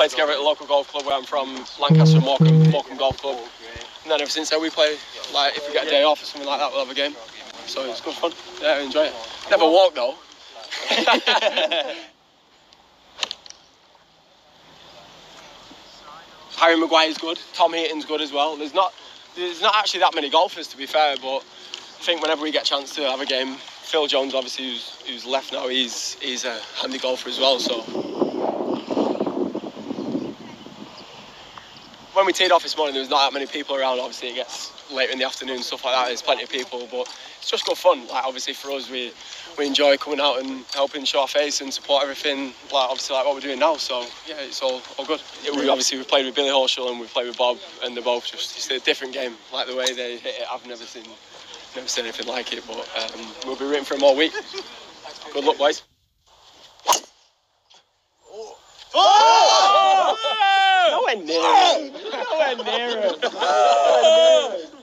play together at the local golf club where I'm from, Lancaster and Morecambe Golf Club. And then ever since then we play, like if we get a day off or something like that, we'll have a game. So it's good fun. Yeah, I enjoy it. Never walk though. Harry Maguire's good. Tom Heaton's good as well. There's not actually that many golfers, to be fair, but I think whenever we get a chance to have a game, Phil Jones, obviously, who's left now, he's a handy golfer as well. So when we teed off this morning, there was not that many people around. Obviously, it gets later in the afternoon, stuff like that. There's plenty of people, but it's just good fun. Like obviously for us, we enjoy coming out and helping show our face and support everything. Like obviously like what we're doing now. So yeah, it's all good. We played with Billy Horschel and we played with Bob, and they're both just a different game. Like the way they hit it, I've never seen anything like it. But we'll be rooting for them all week. Good luck, boys. Oh! Oh! Nowhere near him. Nowhere near him.